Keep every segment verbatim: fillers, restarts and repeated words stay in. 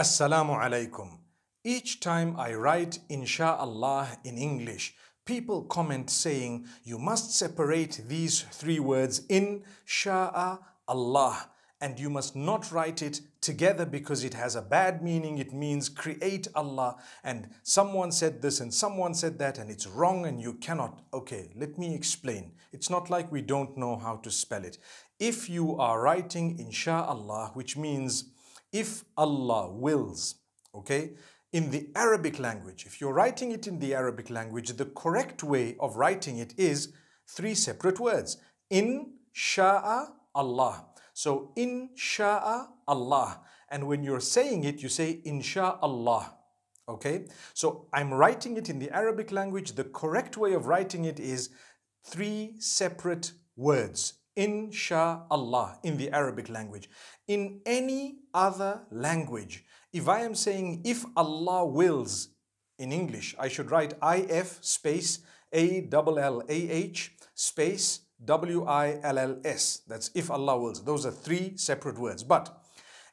Assalamu alaikum. Each time I write Inshallah in English, people comment saying you must separate these three words in Sha'Allah and you must not write it together because it has a bad meaning. It means create Allah, and someone said this and someone said that, and it's wrong and you cannot. Okay, let me explain. It's not like we don't know how to spell it. If you are writing Inshallah, which means if Allah wills, okay, in the Arabic language, if you're writing it in the Arabic language, the correct way of writing it is three separate words. In sha'a Allah. So in sha'a Allah. And when you're saying it, you say Insha'Allah. Okay? So I'm writing it in the Arabic language. The correct way of writing it is three separate words. Insha'Allah in the Arabic language. In any other language, if I am saying if Allah wills in English, I should write if space A L L A H space W I L L S. That's if Allah wills. Those are three separate words. But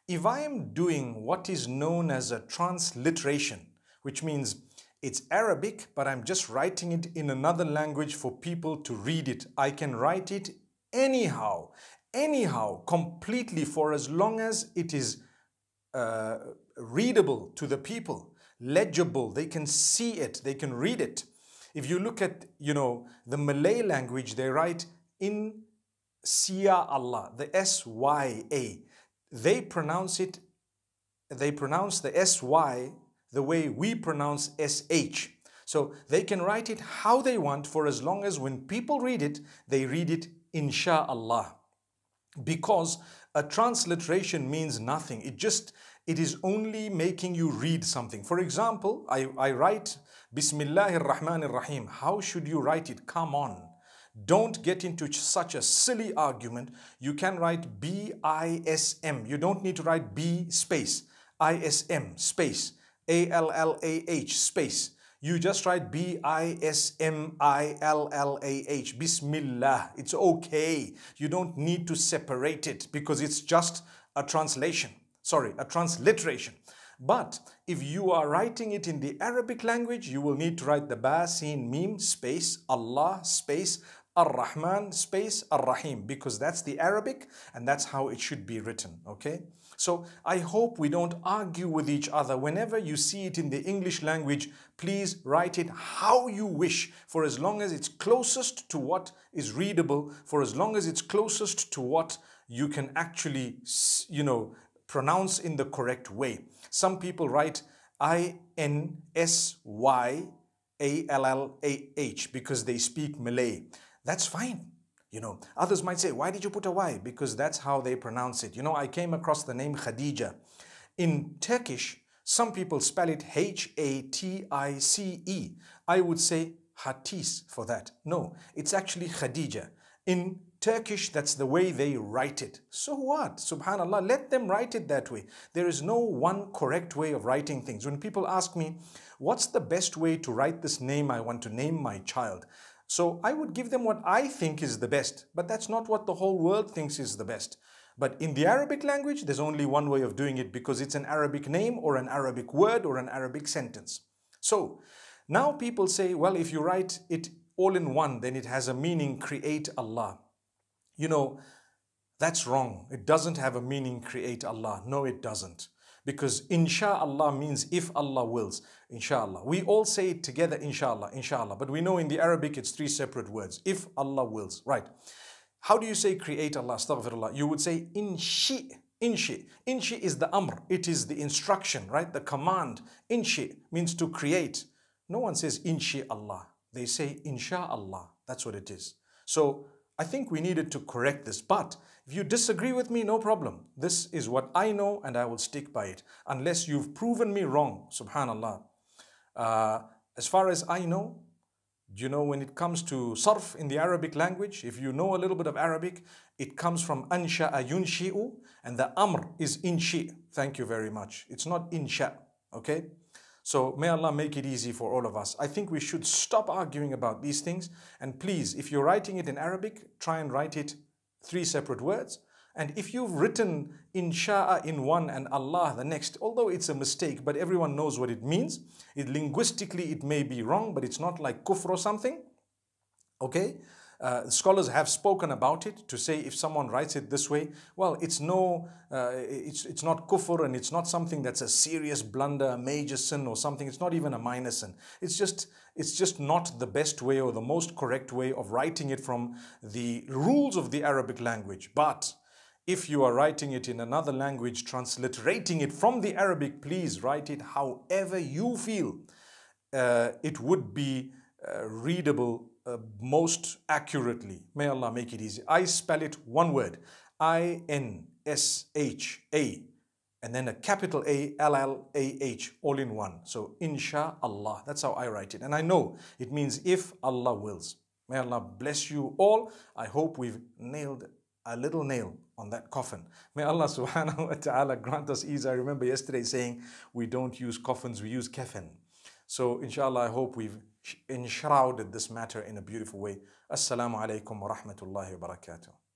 if I am doing what is known as a transliteration, which means it's Arabic, but I'm just writing it in another language for people to read it, I can write it anyhow, anyhow, completely, for as long as it is uh, readable to the people, legible, they can see it, they can read it. If you look at, you know, the Malay language, they write in Siya Allah, the S Y A. They pronounce it, they pronounce the S Y the way we pronounce S H. So they can write it how they want for as long as when people read it, they read it Insha'Allah, because a transliteration means nothing. It just, it is only making you read something. For example, I, I write Bismillahir Rahmanir Rahim. How should you write it? Come on. Don't get into such a silly argument. You can write B I S M. You don't need to write B space, I S M space, A L L A H space. You just write B I S M I L L A H, Bismillah. It's okay. You don't need to separate it because it's just a translation. Sorry, a transliteration. But if you are writing it in the Arabic language, you will need to write the Ba, Sin, Mim, space, Allah, space, Ar-Rahman, space, Ar-Rahim, because that's the Arabic and that's how it should be written, okay? So I hope we don't argue with each other. Whenever you see it in the English language, please write it how you wish, for as long as it's closest to what is readable, for as long as it's closest to what you can actually, you know, pronounce in the correct way. Some people write I N S Y A L L A H because they speak Malay. That's fine. You know, others might say, why did you put a Y? Because that's how they pronounce it. You know, I came across the name Khadija. In Turkish, some people spell it H A T I C E. I would say Hatis for that. No, it's actually Khadija. In Turkish, that's the way they write it. So what? Subhanallah, let them write it that way. There is no one correct way of writing things. When people ask me, what's the best way to write this name I want to name my child? So I would give them what I think is the best, but that's not what the whole world thinks is the best. But in the Arabic language, there's only one way of doing it because it's an Arabic name or an Arabic word or an Arabic sentence. So now people say, well, if you write it all in one, then it has a meaning, create Allah. You know, that's wrong. It doesn't have a meaning, create Allah. No, it doesn't. Because Insha'Allah means if Allah wills, Insha'Allah. We all say it together, Insha'Allah, Insha'Allah. But we know in the Arabic, it's three separate words. If Allah wills, right. How do you say create Allah, Astaghfirullah? You would say Inshi, Inshi. Inshi is the amr. It is the instruction, right? The command. Inshi means to create. No one says Inshi'Allah. They say Insha'Allah. That's what it is. So I think we needed to correct this, but if you disagree with me, no problem. This is what I know and I will stick by it, unless you've proven me wrong, subhanallah. Uh, as far as I know, you know, when it comes to sarf in the Arabic language, if you know a little bit of Arabic, it comes from ansha'a yunshi'u, and the amr is inshi. Thank you very much. It's not insha, okay? So may Allah make it easy for all of us. I think we should stop arguing about these things. And please, if you're writing it in Arabic, try and write it three separate words. And if you've written Inshallah in one and Allah the next, although it's a mistake, but everyone knows what it means. It, linguistically, it may be wrong, but it's not like kufr or something. Okay? Uh, scholars have spoken about it to say if someone writes it this way, well, it's no, uh, it's, it's not kufr, and it's not something that's a serious blunder, a major sin or something. It's not even a minor sin. It's just, it's just not the best way or the most correct way of writing it from the rules of the Arabic language. But if you are writing it in another language, transliterating it from the Arabic, please write it however you feel uh, it would be uh, readable Uh, most accurately. May Allah make it easy. I spell it one word, I N S H A, and then a capital A L L A H, all in one. So Inshallah, that's how I write it. And I know it means if Allah wills. May Allah bless you all. I hope we've nailed a little nail on that coffin. May Allah subhanahu wa ta'ala grant us ease. I remember yesterday saying we don't use coffins, we use kafan. So Inshallah, I hope we've enshrouded this matter in a beautiful way. Assalamu alaikum wa rahmatullahi wa barakatuh.